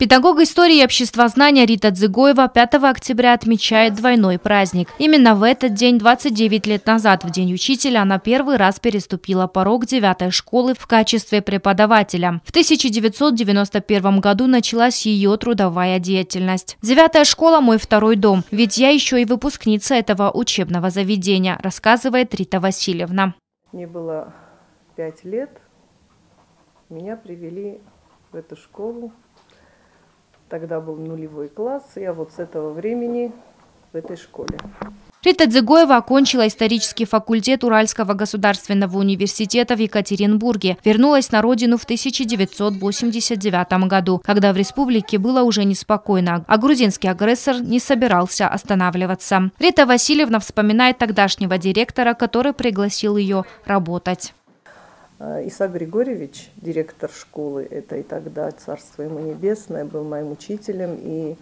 Педагог истории и обществознания Рита Дзигоева 5 октября отмечает двойной праздник. Именно в этот день, 29 лет назад, в День учителя, она первый раз переступила порог 9-й школы в качестве преподавателя. В 1991 году началась ее трудовая деятельность. 9-я школа – мой второй дом, ведь я еще и выпускница этого учебного заведения, рассказывает Рита Васильевна. Мне было 5 лет, меня привели в эту школу. Тогда был нулевой класс, и я вот с этого времени в этой школе. Рита Дзигоева окончила исторический факультет Уральского государственного университета в Екатеринбурге. Вернулась на родину в 1989 году, когда в республике было уже неспокойно, а грузинский агрессор не собирался останавливаться. Рита Васильевна вспоминает тогдашнего директора, который пригласил ее работать. Иса Григорьевич, директор школы, это и тогда царство ему небесное, был моим учителем, и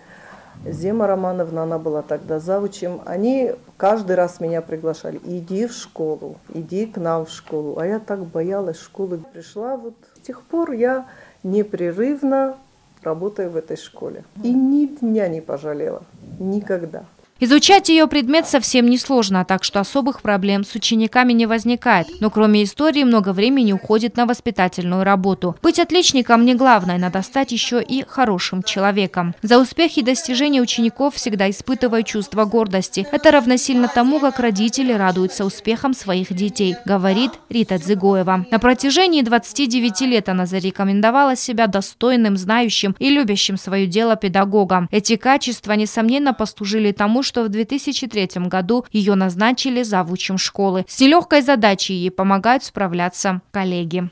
Зема Романовна, она была тогда завучем, они каждый раз меня приглашали: иди в школу, иди к нам в школу, а я так боялась школы, пришла, вот с тех пор я непрерывно работаю в этой школе, и ни дня не пожалела, никогда. Изучать ее предмет совсем несложно, так что особых проблем с учениками не возникает. Но кроме истории много времени уходит на воспитательную работу. Быть отличником не главное, надо стать еще и хорошим человеком. За успехи и достижения учеников всегда испытываю чувство гордости. Это равносильно тому, как родители радуются успехам своих детей, говорит Рита Дзигоева. На протяжении 29 лет она зарекомендовала себя достойным, знающим и любящим свое дело педагогом. Эти качества, несомненно, послужили тому, что в 2003 году ее назначили завучем школы. С нелегкой задачей ей помогают справляться коллеги.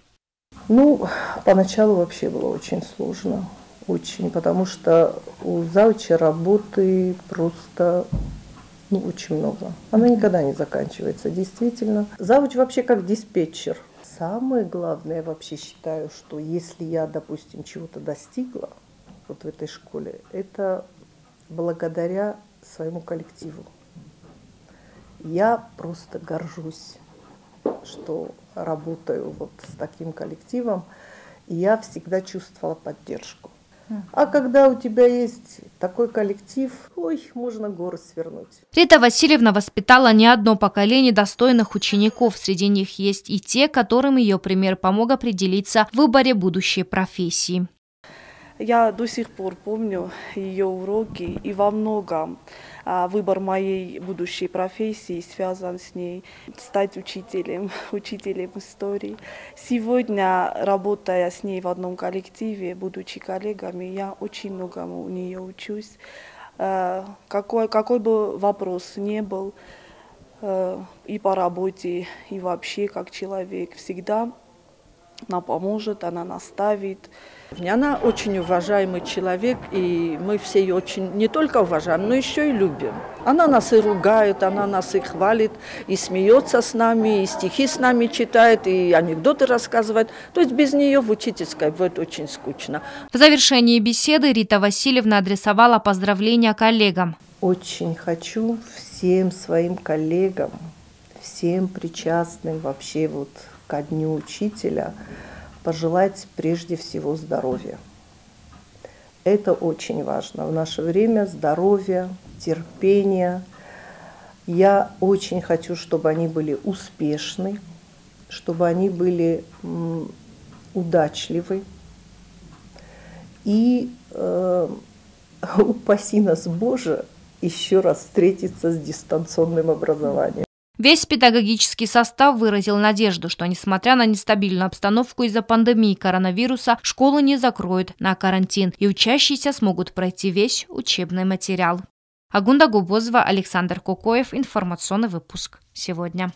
Ну, поначалу вообще было очень сложно, очень, потому что у завуча работы просто очень много. Она никогда не заканчивается, действительно. Завуч вообще как диспетчер. Самое главное, я вообще считаю, что если я, допустим, чего-то достигла вот в этой школе, это благодаря своему коллективу. Я просто горжусь, что работаю вот с таким коллективом, и я всегда чувствовала поддержку. А когда у тебя есть такой коллектив, ой, можно горы свернуть. Рита Васильевна воспитала не одно поколение достойных учеников. Среди них есть и те, которым ее пример помог определиться в выборе будущей профессии. Я до сих пор помню ее уроки, и во многом выбор моей будущей профессии связан с ней. Стать учителем истории. Сегодня, работая с ней в одном коллективе, будучи коллегами, я очень многому у нее учусь. Какой бы вопрос ни был, и по работе, и вообще как человек, всегда она поможет, она наставит. Она очень уважаемый человек, и мы все ее очень не только уважаем, но еще и любим. Она нас и ругает, она нас и хвалит, и смеется с нами, и стихи с нами читает, и анекдоты рассказывает. То есть без нее в учительской будет очень скучно. В завершении беседы Рита Васильевна адресовала поздравления коллегам. Очень хочу всем своим коллегам, всем причастным вообще вот ко Дню учителя пожелать прежде всего здоровья. Это очень важно. В наше время здоровье, терпение. Я очень хочу, чтобы они были успешны, чтобы они были удачливы. И упаси нас Боже еще раз встретиться с дистанционным образованием. Весь педагогический состав выразил надежду, что, несмотря на нестабильную обстановку из-за пандемии коронавируса, школы не закроют на карантин, и учащиеся смогут пройти весь учебный материал. Агунда Губозова, Александр Кокоев. Информационный выпуск «Сегодня».